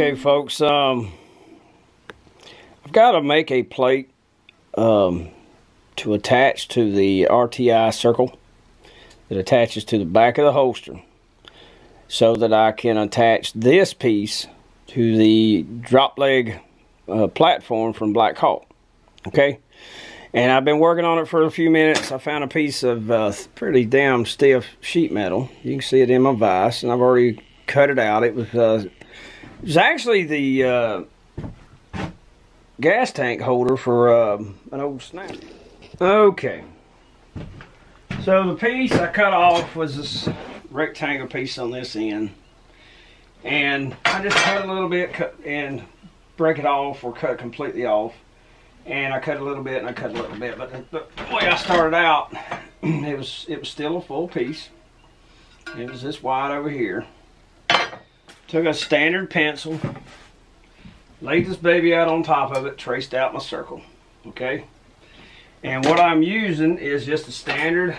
Okay, folks, I've got to make a plate to attach to the RTI circle that attaches to the back of the holster so that I can attach this piece to the drop leg platform from Blackhawk. Okay, and I've been working on it for a few minutes. I found a piece of pretty damn stiff sheet metal. You can see it in my vise, and I've already cut it out. It was actually the gas tank holder for an old sniper. Okay, so the piece I cut off was this rectangle piece on this end, and I just cut a little bit, cut and break it off, or cut completely off, and I cut a little bit and I cut a little bit. But the way I started out, it was still a full piece. It was this wide over here. Took a standard pencil, laid this baby out on top of it, traced out my circle, okay? And what I'm using is just a standard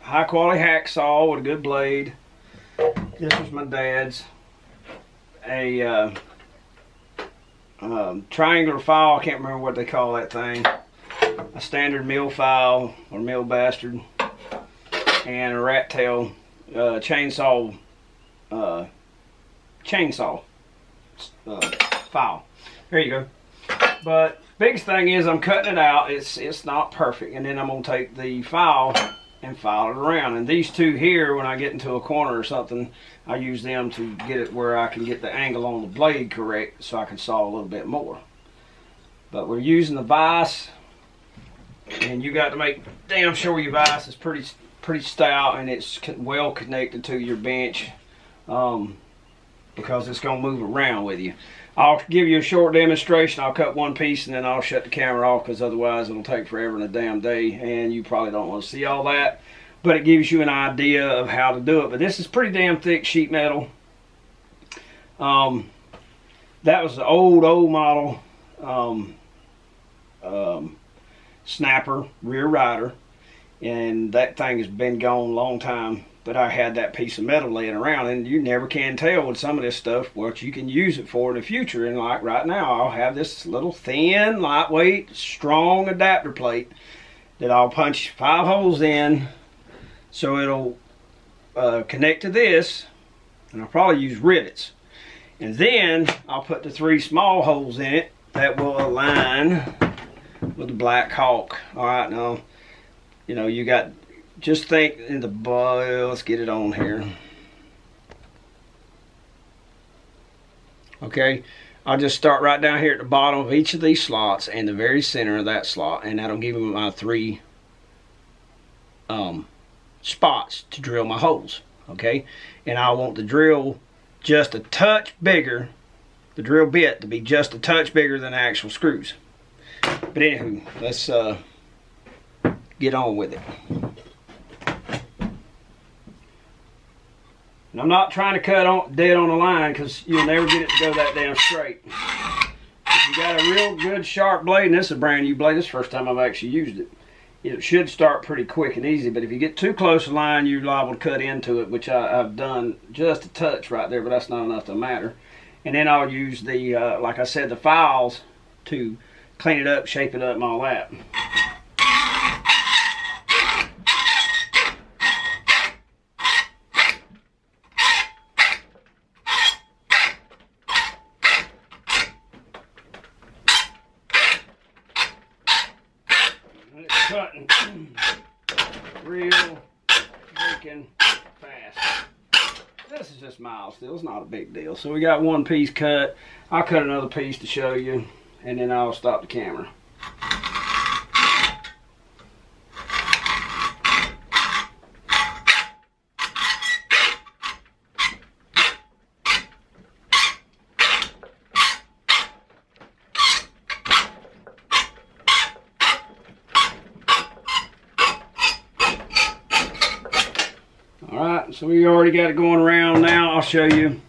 high-quality hacksaw with a good blade. This was my dad's, a triangular file, I can't remember what they call that thing, a standard mill file or mill bastard, and a rat tail chainsaw file. There you go. But biggest thing is I'm cutting it out. It's not perfect, and then I'm gonna take the file and file it around. And these two here, when I get into a corner or something, I use them to get it where I can get the angle on the blade correct, so I can saw a little bit more. But we're using the vise, and you got to make damn sure your vise is pretty stout and it's well connected to your bench. Because it's going to move around with you. I'll give you a short demonstration. I'll cut one piece and then I'll shut the camera off, because otherwise it'll take forever and a damn day, and you probably don't want to see all that. But it gives you an idea of how to do it. But this is pretty damn thick sheet metal. That was the old model snapper rear rider, and that thing has been gone a long time. But I had that piece of metal laying around, and you never can tell with some of this stuff what you can use it for in the future. And like right now, I'll have this little thin, lightweight, strong adapter plate that I'll punch 5 holes in, so it'll connect to this, and I'll probably use rivets. And then I'll put the 3 small holes in it that will align with the Blackhawk. All right, now, you know, you got... Just think in the boil, let's get it on here. Okay, I'll just start right down here at the bottom of each of these slots and the very center of that slot, and that'll give me my 3 spots to drill my holes. Okay, and I want the drill just a touch bigger, the drill bit to be just a touch bigger than the actual screws. But anywho, let's get on with it. And I'm not trying to cut on, dead on the line, because you'll never get it to go that damn straight. If you got a real good sharp blade, and this is a brand new blade, this is the first time I've actually used it, it should start pretty quick and easy. But if you get too close to the line, you're liable to cut into it, which I've done just a touch right there, but that's not enough to matter. And then I'll use the, like I said, the files to clean it up, shape it up, and all that. Cutting real freaking fast. This is just mild steel, it's not a big deal. So we got one piece cut. I'll cut another piece to show you, and then I'll stop the camera. So we already got it going around. Now I'll show you.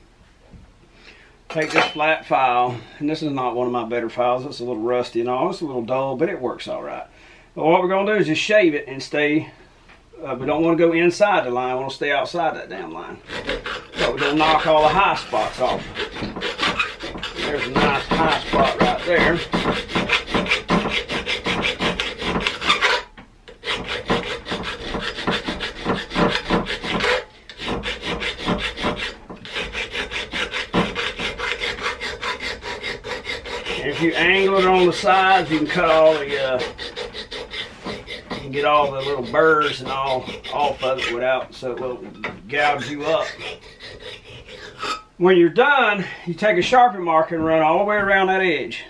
Take this flat file, and this is not one of my better files. It's a little rusty and all. It's a little dull, but it works all right. But what we're going to do is just shave it and stay. We don't want to go inside the line. We want to stay outside that damn line. So we're going to knock all the high spots off. There's a nice high spot right there. If you angle it on the sides, you can cut all the, you can get all the little burrs and all off of it without, so it won't gouge you up. When you're done, you take a Sharpie marker and run all the way around that edge,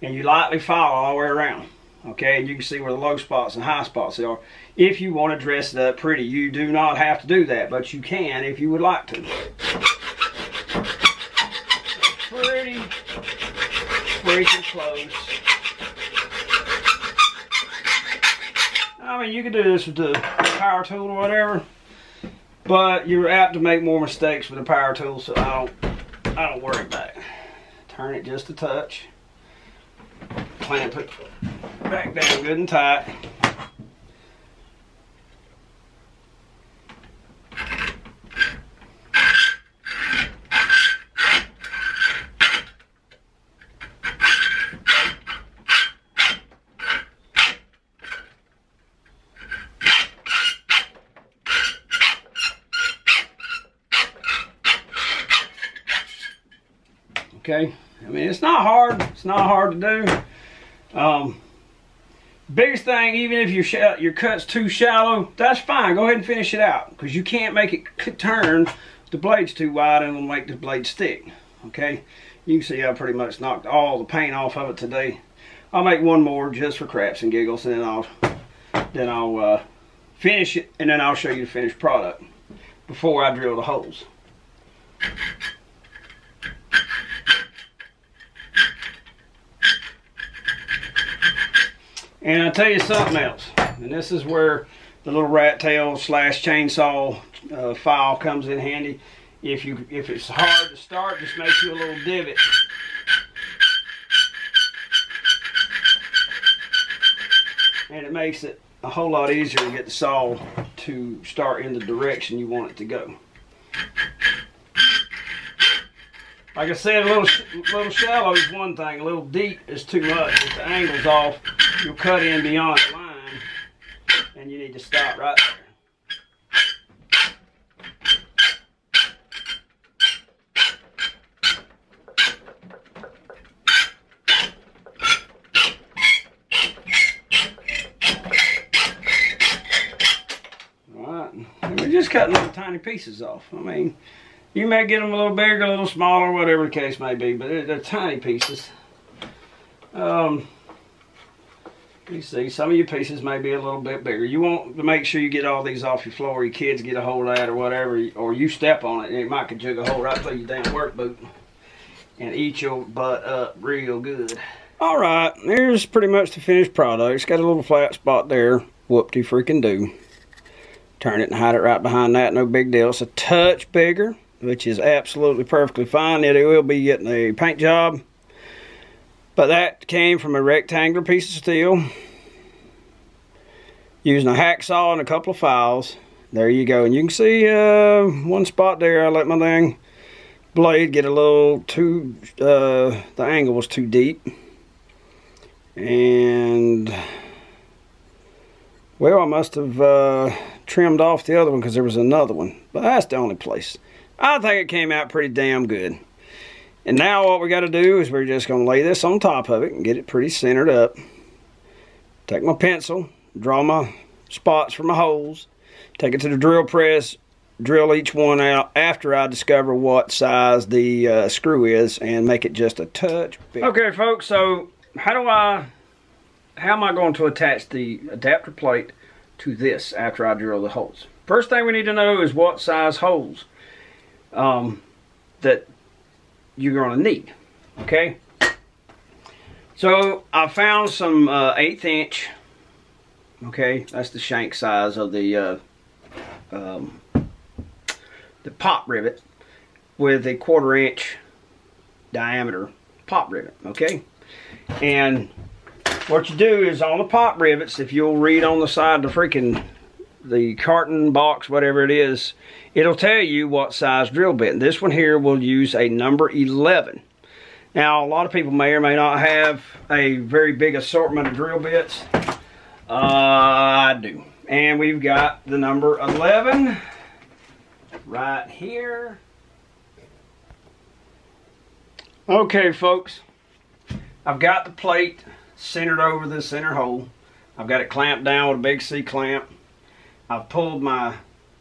and you lightly follow all the way around. Okay, and you can see where the low spots and high spots are. If you want to dress it up pretty, you do not have to do that, but you can if you would like to. Pretty. Freaking close. I mean, you can do this with the power tool or whatever, but you're apt to make more mistakes with a power tool, so I don't worry about it. Turn it just a touch. Clamp it back down good and tight. Okay, I mean, it's not hard. It's not hard to do. Biggest thing, even if your cut's too shallow, that's fine. Go ahead and finish it out, because you can't make it turn. The blade's too wide and it'll make the blade stick. Okay, you can see I pretty much knocked all the paint off of it today. I'll make one more just for craps and giggles, and then I'll finish it, and then I'll show you the finished product before I drill the holes. And I'll tell you something else, and this is where the little rat tail / chainsaw file comes in handy. If it's hard to start, just make you a little divot. And it makes it a whole lot easier to get the saw to start in the direction you want it to go. Like I said, a little shallow is one thing, a little deep is too much. If the angle's off, you'll cut in beyond the line, and you need to stop right there. All right, and we're just cutting little tiny pieces off. I mean, you may get them a little bigger, a little smaller, whatever the case may be, but they're tiny pieces. You see, some of your pieces may be a little bit bigger. You want to make sure you get all these off your floor, your kids get a hold of that or whatever, or you step on it and it might jig a hole right through your damn work boot and eat your butt up real good. All right, there's pretty much the finished product. It's got a little flat spot there. Whoop-de-freaking-do. Turn it and hide it right behind that, no big deal. It's a touch bigger, which is absolutely perfectly fine. It will be getting a paint job. But that came from a rectangular piece of steel, using a hacksaw and a couple of files. There you go. And you can see one spot there. I let my dang blade get a little too, the angle was too deep. And, well, I must have trimmed off the other one because there was another one. But that's the only place. I think it came out pretty damn good. And now what we got to do is we're just going to lay this on top of it and get it pretty centered up. Take my pencil, draw my spots for my holes, take it to the drill press, drill each one out after I discover what size the screw is and make it just a touch bigger. Okay folks, so how am I going to attach the adapter plate to this after I drill the holes? First thing we need to know is what size holes that you're going to need. Okay, so I found some 1/8 inch. Okay, that's the shank size of the pop rivet with a 1/4 inch diameter pop rivet. Okay, and what you do is on the pop rivets, if you'll read on the side of the freaking carton box, whatever it is, it'll tell you what size drill bit. And this one here will use a number 11. Now, a lot of people may or may not have a very big assortment of drill bits. I do. And we've got the number 11 right here. Okay, folks. I've got the plate centered over the center hole. I've got it clamped down with a big C-clamp. I've pulled my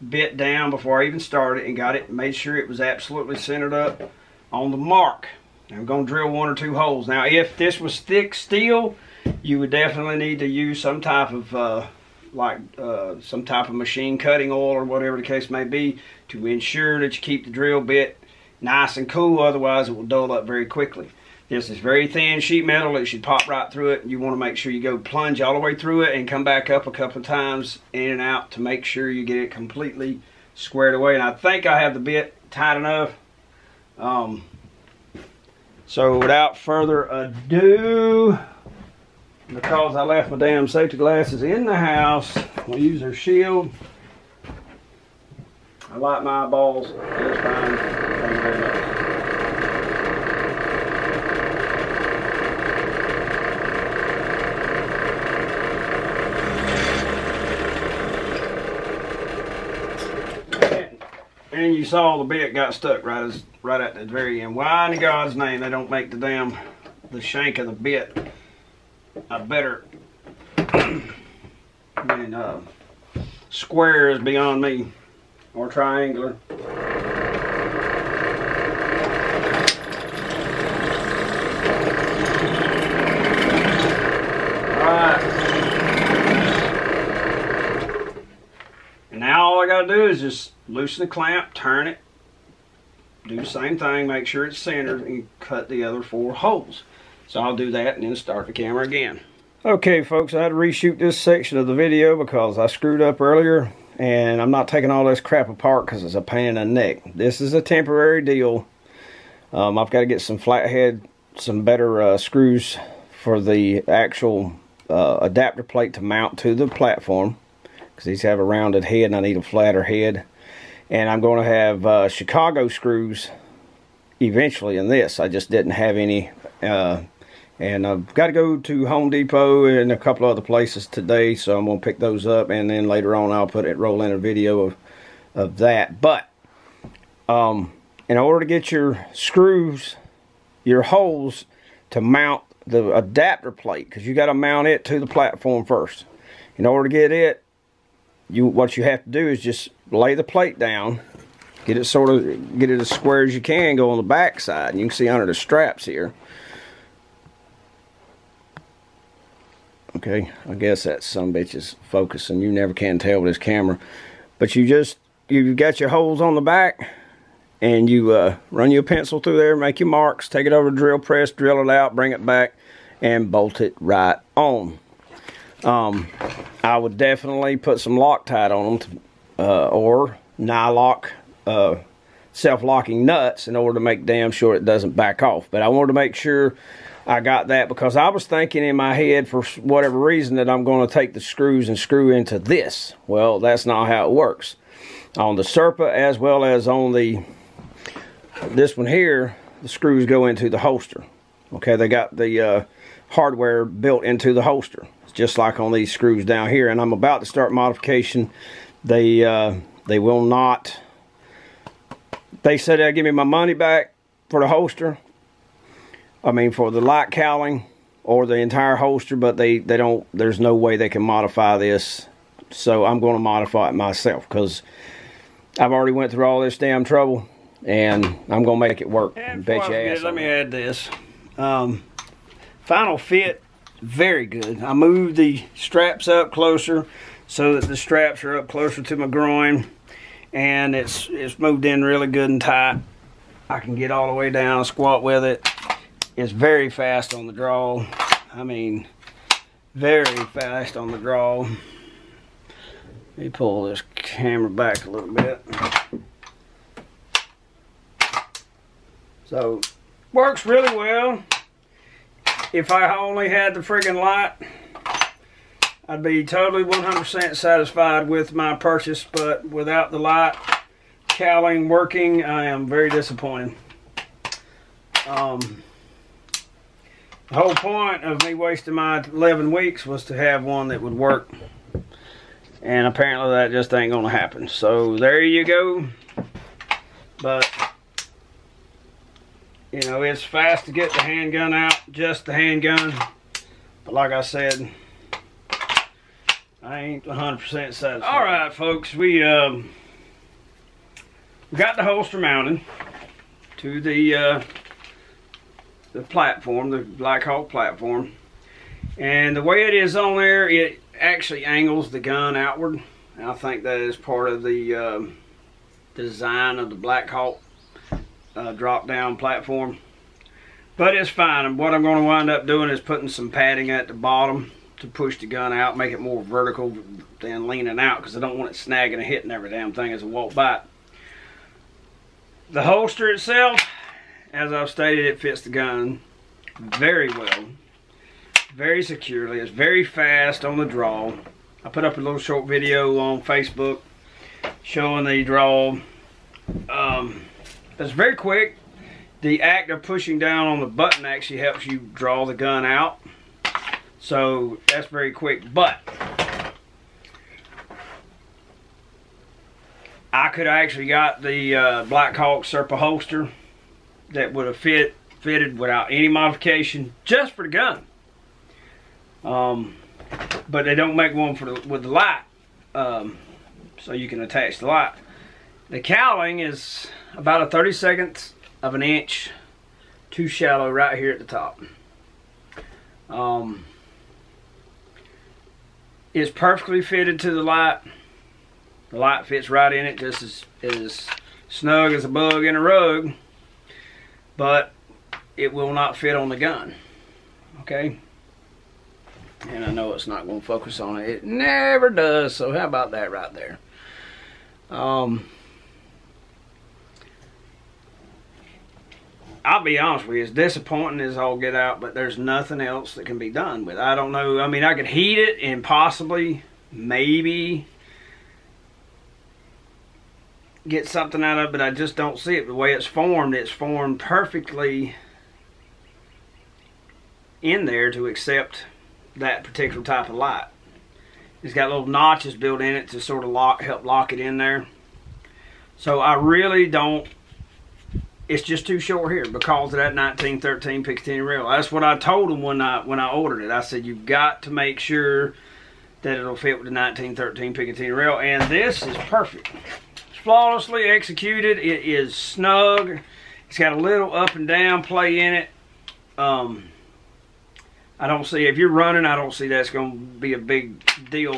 bit down before I even started and got it, made sure it was absolutely centered up on the mark. I'm going to drill one or two holes. Now, if this was thick steel, you would definitely need to use some type of machine cutting oil or whatever the case may be to ensure that you keep the drill bit nice and cool. Otherwise, it will dull up very quickly. This is very thin sheet metal. It should pop right through it. You want to make sure you go plunge all the way through it and come back up a couple of times in and out to make sure you get it completely squared away. And I think I have the bit tight enough. So without further ado, because I left my damn safety glasses in the house, we'll use our shield. I like my eyeballs just fine. And you saw the bit got stuck right at the very end. Why in God's name they don't make the shank of the bit better than square is beyond me, or triangular. Alright. And now all I gotta do is just loosen the clamp, turn it, do the same thing, make sure it's centered, and cut the other four holes. So I'll do that and then start the camera again. Okay, folks, I had to reshoot this section of the video because I screwed up earlier, and I'm not taking all this crap apart because it's a pain in the neck. This is a temporary deal. I've got to get some flathead, some better screws for the actual adapter plate to mount to the platform, because these have a rounded head and I need a flatter head. And I'm going to have Chicago screws eventually in this. I just didn't have any. And I've got to go to Home Depot and a couple other places today. So I'm going to pick those up. And then later on I'll roll in a video of that. But in order to get your screws, your holes to mount the adapter plate, because you got to mount it to the platform first. In order to get it, what you have to do is just lay the plate down, get it as square as you can, go on the back side, and you can see under the straps here. Okay, I guess that sumbitch's focusing. You never can tell with this camera. But you've got your holes on the back, and you run your pencil through there, make your marks, take it over to drill press, drill it out, bring it back, and bolt it right on. I would definitely put some Loctite on them, or nylock self-locking nuts, in order to make damn sure it doesn't back off. But I wanted to make sure I got that, because I was thinking in my head, for whatever reason, that I'm going to take the screws and screw into this. Well, that's not how it works. On the Serpa, as well as on this one here, the screws go into the holster. Okay, they got the hardware built into the holster, just like on these screws down here. And I'm about to start modification. They will not, they said they'll give me my money back for the holster, I mean for the light cowling or the entire holster, but they don't, there's no way they can modify this. So I'm going to modify it myself, because I've already went through all this damn trouble, and I'm going to make it work. And bet your ass. Let me add this. Final fit, very good. I moved the straps up closer so that the straps are up closer to my groin, and it's moved in really good and tight. I can get all the way down, squat with it. It's very fast on the draw. I mean, very fast on the draw. Let me pull this camera back a little bit. So, works really well. If I only had the friggin' light, I'd be totally 100% satisfied with my purchase, but without the light cowling working, I am very disappointed. The whole point of me wasting my 11 weeks was to have one that would work, and apparently that just ain't gonna happen. So there you go. But you know, it's fast to get the handgun out, just the handgun. But like I said, I ain't 100% satisfied. All right, folks, we got the holster mounted to the platform, the Blackhawk platform, and the way it is on there, it actually angles the gun outward, and I think that is part of the design of the Blackhawk drop-down platform. But it's fine, and what I'm going to wind up doing is putting some padding at the bottom to push the gun out, make it more vertical than leaning out, because I don't want it snagging and hitting every damn thing as I walk by it. The holster itself, as I've stated, it fits the gun very well, very securely. It's very fast on the draw. I put up a little short video on Facebook showing the draw. It's very quick. The act of pushing down on the button actually helps you draw the gun out. So that's very quick, but I could have actually got the Blackhawk Serpa holster that would have fitted without any modification just for the gun. But they don't make one with the light, so you can attach the light. The cowling is about a 32nd of an inch too shallow right here at the top. It's perfectly fitted to the light. The light fits right in it, just as snug as a bug in a rug, but it will not fit on the gun. Okay? And I know it's not going to focus on it. It never does, so how about that right there? I'll be honest with you, it's disappointing as all get out, but there's nothing else that can be done with it. I don't know. I mean, I could heat it and possibly, maybe, get something out of it, but I just don't see it. The way it's formed perfectly in there to accept that particular type of light. It's got little notches built in it to sort of help lock it in there. So I really don't, it's just too short here because of that 1913 Picatinny rail. That's what I told them when I ordered it. I said, you've got to make sure that it'll fit with the 1913 Picatinny rail, and this is perfect. Flawlessly executed. It is snug. It's got a little up and down play in it. I don't see, if you're running, I don't see that's going to be a big deal,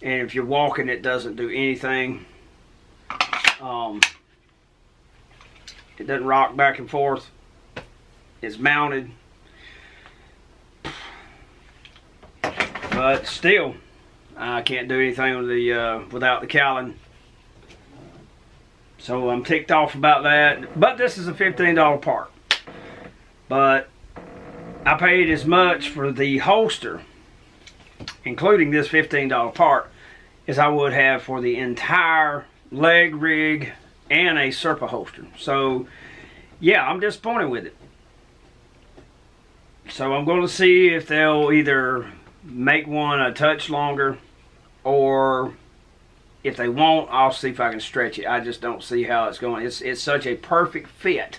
and if you're walking, it doesn't do anything. It doesn't rock back and forth. It's mounted, but still I can't do anything with the without the cowling. So I'm ticked off about that, but this is a $15 part. But I paid as much for the holster, including this $15 part, as I would have for the entire leg rig and a Serpa holster. So yeah, I'm disappointed with it. So I'm going to see if they'll either make one a touch longer, or if they won't, I'll see if I can stretch it. I just don't see how it's going. It's such a perfect fit.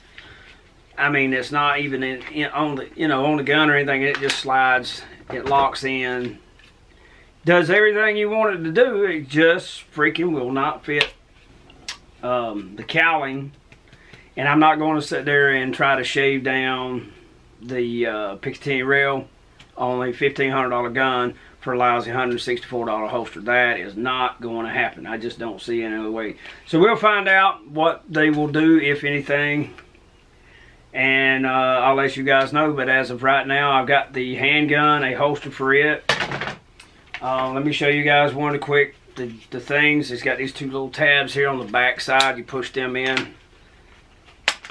I mean, it's not even on the gun or anything. It just slides. It locks in. Does everything you want it to do. It just freaking will not fit the cowling. And I'm not going to sit there and try to shave down the Picatinny rail on a $1,500 gun for a lousy $164 holster. That is not going to happen. I just don't see any other way. So we'll find out what they will do, if anything, and I'll let you guys know. But as of right now, I've got the handgun, a holster for it. Let me show you guys one quick, the things. It's got these two little tabs here on the back side. You push them in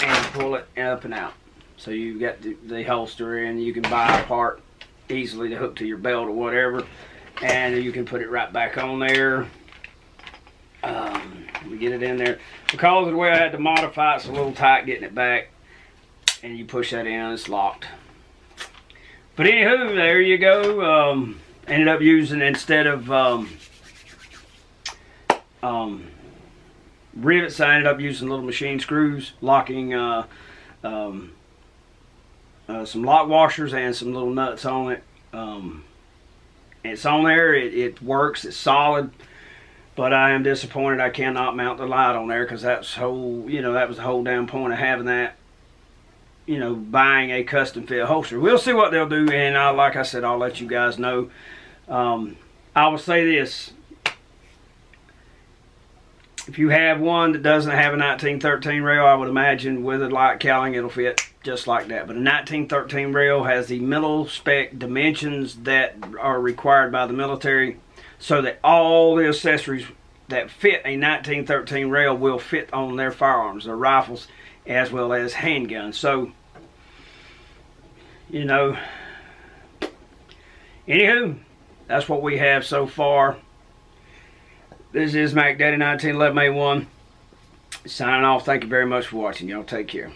and pull it up and out. So you've got the holster, and you can buy a part easily to hook to your belt or whatever, and you can put it right back on there. We get it in there. Because of the way I had to modify, it's a little tight getting it back, and you push that in, it's locked. But anywho, there you go. Ended up using, instead of rivets, I ended up using little machine screws, locking some lock washers and some little nuts on it. It's on there, it works, it's solid, but I am disappointed I cannot mount the light on there, because that's whole, you know, that was the whole down point of having that, you know, buying a custom fit holster. We'll see what they'll do, and I, like I said, I'll let you guys know. I will say this: if you have one that doesn't have a 1913 rail, I would imagine with a light cowling it'll fit just like that. But a 1913 rail has the middle spec dimensions that are required by the military, so that all the accessories that fit a 1913 rail will fit on their firearms, their rifles, as well as handguns. So, you know, anywho, that's what we have so far. This is MacDaddy1911A1 signing off. Thank you very much for watching. Y'all take care.